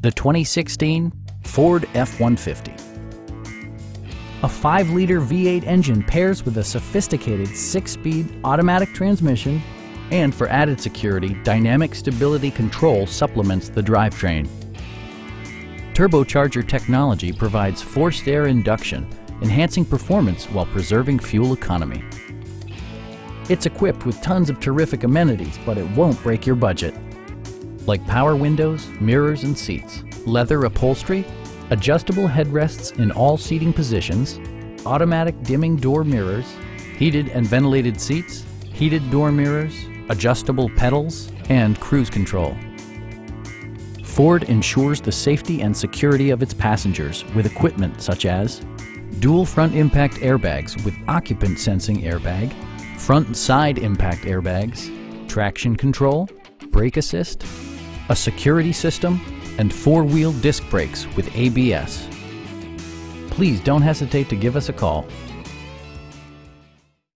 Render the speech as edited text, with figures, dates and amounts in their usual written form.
The 2016 Ford F-150. A 5-liter V8 engine pairs with a sophisticated 6-speed automatic transmission, and for added security, dynamic stability control supplements the drivetrain. Turbocharger technology provides forced air induction, enhancing performance while preserving fuel economy. It's equipped with tons of terrific amenities, but it won't break your budget, like power windows, mirrors and seats, leather upholstery, adjustable headrests in all seating positions, automatic dimming door mirrors, heated and ventilated seats, heated door mirrors, adjustable pedals, and cruise control. Ford ensures the safety and security of its passengers with equipment such as dual front impact airbags with occupant sensing airbag, front and side impact airbags, traction control, brake assist, a security system, and 4-wheel disc brakes with ABS. Please don't hesitate to give us a call.